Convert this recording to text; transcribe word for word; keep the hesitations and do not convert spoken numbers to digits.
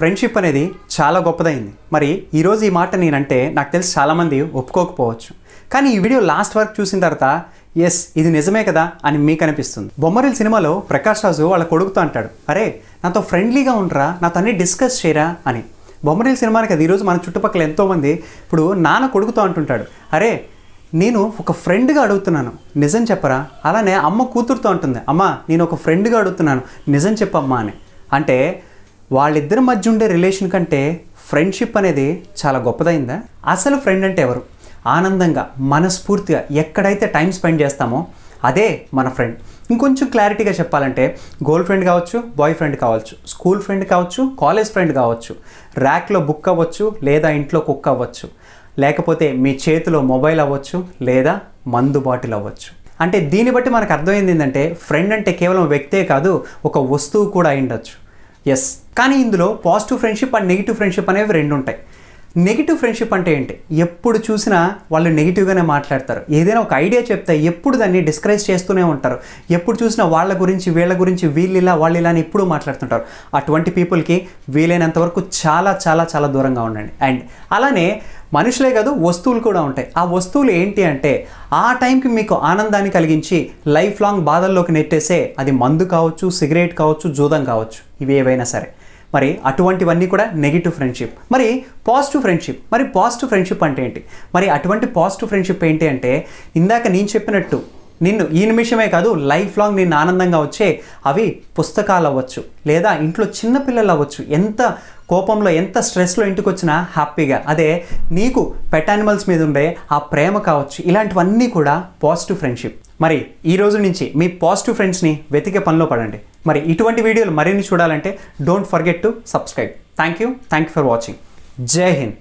Friendship అనేది చాలా గొప్పదైంది. మరి ఈరోజు ఈ మాట నేనంటే నాకు తెలిసి చాలామంది ఒప్పుకోకపోవచ్చు, కానీ ఈ వీడియో లాస్ట్ వరకు చూసిన తర్వాత ఎస్ ఇది నిజమే కదా అని మీకు అనిపిస్తుంది. బొమ్మరిల్ సినిమాలో ప్రకాష్ రాజు వాళ్ళ కొడుకుతో అంటాడు, అరే నాతో ఫ్రెండ్లీగా ఉండరా, నాతో అన్నీ డిస్కస్ చేయరా అని. బొమ్మరిల్ సినిమానికి అది ఈరోజు మన చుట్టుపక్కల ఎంతోమంది ఇప్పుడు నాన్న కొడుకుతో అంటుంటాడు, అరే నేను ఒక ఫ్రెండ్గా అడుగుతున్నాను నిజం చెప్పరా. అలానే అమ్మ కూతురుతో అంటుంది, అమ్మ నేను ఒక ఫ్రెండ్గా అడుగుతున్నాను నిజం చెప్పమ్మా అని. అంటే వాళ్ళిద్దరి మధ్య ఉండే రిలేషన్ కంటే ఫ్రెండ్షిప్ అనేది చాలా గొప్పదైందా? అసలు ఫ్రెండ్ అంటే ఎవరు? ఆనందంగా మనస్ఫూర్తిగా ఎక్కడైతే టైం స్పెండ్ చేస్తామో అదే మన ఫ్రెండ్. ఇంకొంచెం క్లారిటీగా చెప్పాలంటే గర్ల్ ఫ్రెండ్ కావచ్చు, బాయ్ ఫ్రెండ్ కావచ్చు, స్కూల్ ఫ్రెండ్ కావచ్చు, కాలేజ్ ఫ్రెండ్ కావచ్చు, ర్యాక్లో బుక్ అవ్వచ్చు లేదా ఇంట్లో కుక్ అవ్వచ్చు, లేకపోతే మీ చేతిలో మొబైల్ అవ్వచ్చు లేదా మందు బాటిల్ అవ్వచ్చు. అంటే దీన్ని బట్టి మనకు అర్థమైంది ఏంటంటే ఫ్రెండ్ అంటే కేవలం వ్యక్తే కాదు, ఒక వస్తువు కూడా అయ్యుండొచ్చు. ఎస్, కానీ ఇందులో positive friendship and negative friendship అనేవి రెండు ఉంటాయి. నెగిటివ్ ఫ్రెండ్షిప్ అంటే ఏంటి? ఎప్పుడు చూసినా వాళ్ళు నెగిటివ్గానే మాట్లాడతారు, ఏదైనా ఒక ఐడియా చెప్తే ఎప్పుడు దాన్ని డిస్కరేజ్ చేస్తూనే ఉంటారు, ఎప్పుడు చూసినా వాళ్ళ గురించి వీళ్ళ గురించి వీళ్ళు ఇలా వాళ్ళు ఇలా అని ఎప్పుడూ మాట్లాడుతుంటారు. అటువంటి పీపుల్కి వీలైనంత వరకు చాలా చాలా చాలా దూరంగా ఉండండి. అండ్ అలానే మనుషులే కాదు వస్తువులు కూడా ఉంటాయి. ఆ వస్తువులు ఏంటి అంటే ఆ టైంకి మీకు ఆనందాన్ని కలిగించి లైఫ్ లాంగ్ బాధల్లోకి నెట్టేసే అది మందు కావచ్చు, సిగరెట్ కావచ్చు, జూదం కావచ్చు, ఇవి ఏవైనా సరే. మరి అటువంటివన్నీ కూడా నెగిటివ్ ఫ్రెండ్షిప్. మరి పాజిటివ్ ఫ్రెండ్షిప్, మరి పాజిటివ్ ఫ్రెండ్షిప్ అంటే ఏంటి? మరి అటువంటి పాజిటివ్ ఫ్రెండ్షిప్ ఏంటి అంటే ఇందాక నేను చెప్పినట్టు నిన్ను ఈ నిమిషమే కాదు లైఫ్ లాంగ్ నిన్ను ఆనందంగా వచ్చే అవి పుస్తకాలు అవ్వచ్చు లేదా ఇంట్లో చిన్నపిల్లలు అవ్వచ్చు. ఎంత కోపంలో ఎంత స్ట్రెస్లో ఇంటికి వచ్చినా హ్యాపీగా, అదే నీకు పెట్ యానిమల్స్ మీద ఉండే ఆ ప్రేమ కావచ్చు, ఇలాంటివన్నీ కూడా పాజిటివ్ ఫ్రెండ్షిప్. మరి ఈరోజు నుంచి మీ పాజిటివ్ ఫ్రెండ్స్ని వెతికే పనిలో పడండి. మరి ఇటువంటి వీడియోలు మరిన్ని చూడాలంటే don't forget to subscribe. Thank you thank you for watching. జై హింద్.